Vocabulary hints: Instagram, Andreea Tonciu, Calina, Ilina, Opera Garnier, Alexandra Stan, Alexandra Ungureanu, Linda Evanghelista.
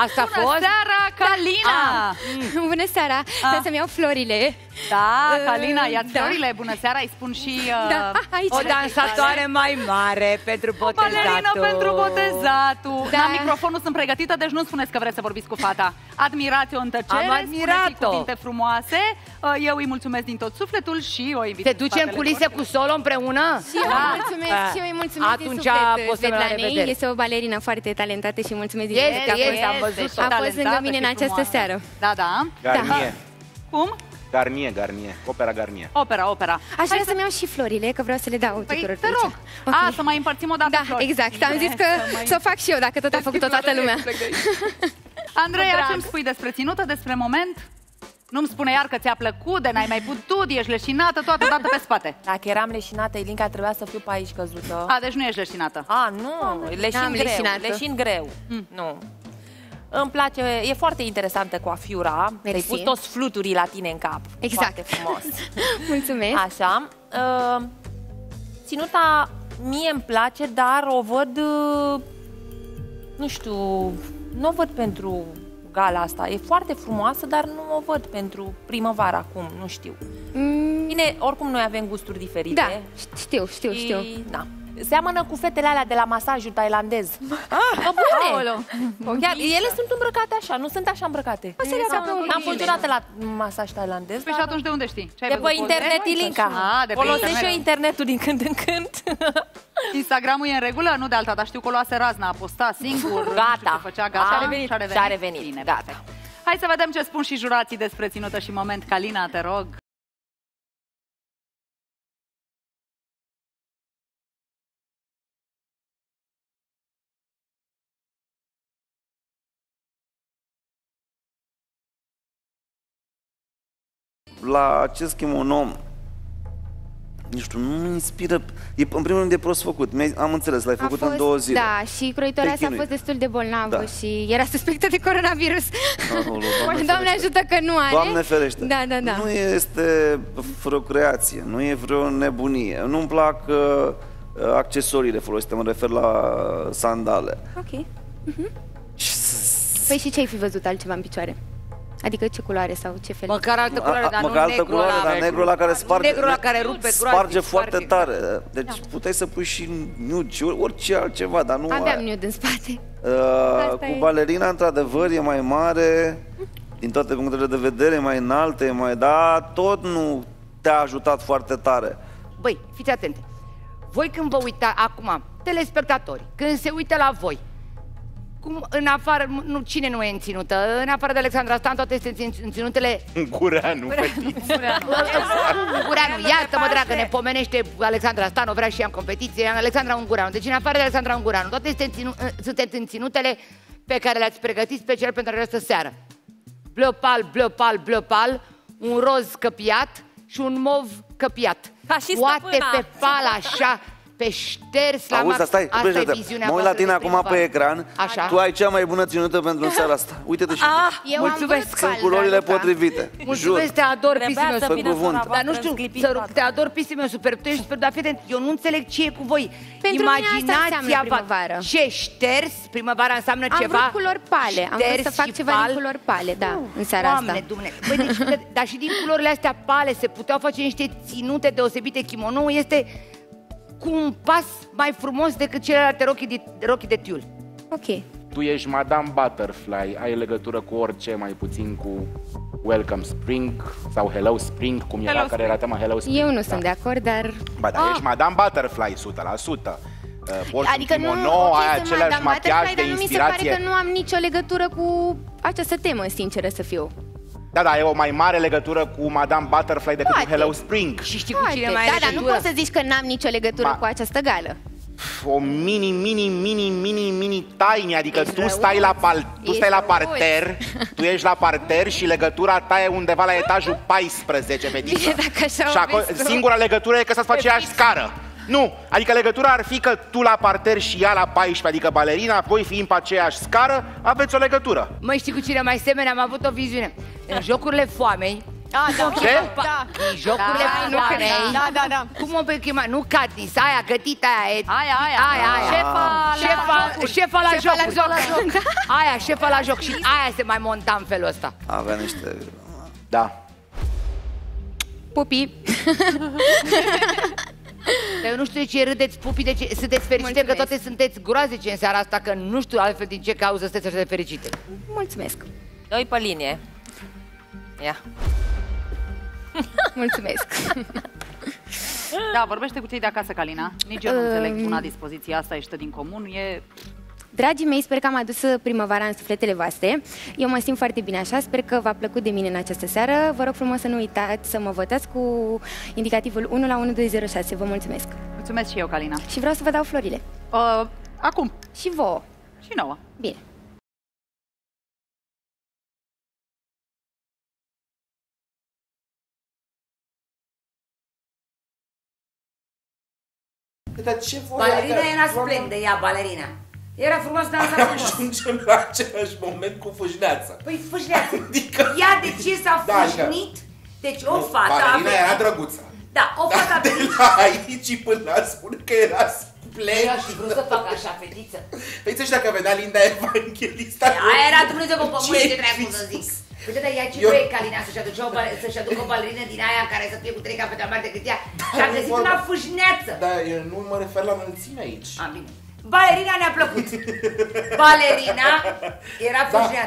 Asta a fost? Seara, Calina! Bună seara! Trebuie să-mi iau florile. Da, Calina, ia-ți florile. Bună seara, îi spun și o dansatoare mai mare pentru botezatul. O balerină pentru botezatul. Da. La microfonul sunt pregătită, deci nu spuneți că vreți să vorbiți cu fata. Admirați-o în tăcere, spuneți cuvinte frumoase. Eu îi mulțumesc din tot sufletul și o invit. Te ducem în culise cu solo împreună? Și eu îi mulțumesc, și eu îi mulțumesc din suflet. Svetlanei este o balerină foarte talentată și mulțumesc din suflet. A fost lângă mine în această seară. Da, da. Garnier. Cum? Garnier, Garnier. Opera Garnier. Opera, opera. Aș vrea să-mi iau și florile, că vreau să le dau tuturor. Te rog. A, să mai împărțim o dată. Da, exact. Am zis că să o fac și eu, dacă tot a făcut-o toată lumea. Andreea, ce-mi spui despre ținută, despre moment? Nu-mi spune iar că ți-a plăcut, de n-ai mai putut, ești leșinată, toată dată pe spate. Dacă eram leșinată, Ilinca, trebuia să fiu pe aici căzută. A, deci nu ești leșinată. A, nu, leșin greu. Nu. Îmi place, e foarte interesantă coafiura. Te-ai pus toți fluturii la tine în cap. Exact. Foarte frumos. Mulțumesc. Așa. Ținuta mie îmi place, dar o văd, nu știu, nu o văd pentru... gala asta. E foarte frumoasă, dar nu o văd pentru primăvară acum, nu știu. Bine, oricum noi avem gusturi diferite. Da, știu. Da. Seamănă cu fetele alea de la masajul tailandez. Chiar, ele sunt îmbrăcate așa, nu sunt așa îmbrăcate. Am funcționat la masaj tailandez. Păi și atunci de unde știi? De pe internet, Ilinca. Folosesc și eu internetul din când în când. Instagramul e în regulă? Nu de alta, dar știu că o luase razna, a postat singur. Gata, și-a revenit. Hai să vedem ce spun și jurații despre ținută și moment. Calina, te rog. La acest kimono, nu știu, nu mă inspiră. E, în primul rând, de prost făcut. Am înțeles, l-ai făcut în 2 zile. Da, și croitoarea s-a fost destul de bolnavă și era suspectă de coronavirus. Doamne ajută că nu are. Doamne ferește. Da, da, da. Nu este vreo creație, nu e vreo nebunie. Nu-mi plac accesoriile folosite, mă refer la sandale. Ok. Păi și ce ai fi văzut altceva în picioare? Adică ce culoare sau ce fel? Măcar altă culoare, dar nu negru la... negru la care sparge. Negru la care rupe, sparge foarte tare. Deci puteai să pui și nude, orice altceva, dar nu... Aveam nude în spate. Cu balerina, într-adevăr, e mai mare, din toate punctele de vedere, e mai înaltă, e mai... Dar tot nu te-a ajutat foarte tare. Băi, fiți atente. Voi când vă uitați acum, telespectatori, când se uită la voi, cum, în afară, nu, cine nu e în ținută? În afară de Alexandra Stan, toate sunt în ținutele... Gureanu, fetiță. Gureanu, iartă-mă, dragă, ne pomenește Alexandra Stan, o vrea și ea în competiție, Alexandra Ungureanu. Deci, în afară de Alexandra Ungureanu, toate sunteți în ținutele pe care le-ați pregătit special pentru această seară. Bleu-pal, bleu-pal, bleu-pal, un roz căpiat și un mov căpiat. Ca și stăpâna. Poate pe pal, așa... pe șters la max, asta e viziunea. Mă uit la tine acum pe ecran. Așa. Tu ai cea mai bună ținută pentru seara asta. Uite-te și tu. Mulțumesc. Sunt culorile potrivite. Mulțumesc, te ador, pisimeu superb. Dar nu știu, te ador, pisimeu superb. Tu ești super, dar fii atent, eu nu înțeleg ce e cu voi. Imaginația primăvară. Ce șters, primăvara înseamnă ceva. Am vrut culori pale, am vrut să fac ceva din culori pale, da, în seara asta. Doamne, Dumnezeu. Dar și din culorile astea pale se puteau face niște ținute deosebite. Kimonou este... cu un pas mai frumos decât celelalte rochii de tiul. Ok. Tu ești Madame Butterfly, ai legătură cu orice, mai puțin cu Welcome Spring sau Hello Spring, cum era, care era tema Hello Spring. Eu nu sunt de acord, dar... Ba, dar ești Madame Butterfly, 100%. Adică nu, ok, sunt Madame Butterfly, dar nu mi se pare că nu am nicio legătură cu această temă, sinceră să fiu. Da, da, e o mai mare legătură cu Madame Butterfly decât cu Hello Spring. Și știi cu cine mai are legătură? Da, dar nu poți să zici că n-am nicio legătură cu această gală. O mini tiny, adică tu stai la parter, tu ești la parter și legătura ta e undeva la etajul 14, fetiță. Și singura legătură e că să-ți faci aceeași scară. Nu, adică legătura ar fi că tu la parter și ea la 14, adică balerina, apoi fiind pe aceeași scară, aveți o legătură. Măi, știi cu cine mai semen? Am avut o viziune. În jocurile foamei, Da. Jocurile Floarei. Da. Cum o pe chema? Nu Catis, aia, gătita aia. Aia. Șefa la joc. Aia, șefa la joc. Și aia se mai monta în felul ăsta. Avea niște... Da. Pupii. Dar eu nu știu de ce râdeți, pupii, de ce sunteți fericite, mulțumesc. Că toate sunteți groazice în seara asta, că nu știu altfel din ce cauză sunteți așa de fericite. Mulțumesc. Doi pe linie. Ia. Mulțumesc. Da, vorbește cu cei de acasă, Calina. Nici eu nu înțeleg una dispoziție asta, ești din comun, e... Dragii mei, sper că am adus primăvara în sufletele voastre. Eu mă simt foarte bine așa, sper că v-a plăcut de mine în această seară. Vă rog frumos să nu uitați să mă votați cu indicativul 1 la 1206. Vă mulțumesc. Mulțumesc și eu, Calina. Și vreau să vă dau florile. Acum. Și vouă. Și nouă. Bine. Balerina era splendidă, ea, balerina. Era frumos, dansa frumos. Ajungem la același moment cu fâșneața. Păi fâșneața. Ea de ce s-a fâșnit? Deci o fată... Balerina era drăguță. Da, o fată... De la aici până la spune că era splendidă. Eu aș fi vrut să fac așa, fetiță. Fetiță și dacă vedea Linda Evanghelista... Aia era Dumnezeu pe pământ, ce trebuie să zic. Uite, dar ea ce vrea Calina să-și aducă o balerină din aia care să fie cu 3 capete mai mari decât ea și a găsit una fâșneață. Dar eu nu mă refer la înălțime aici. Balerina ne-a plăcut. Balerina era fâșneață.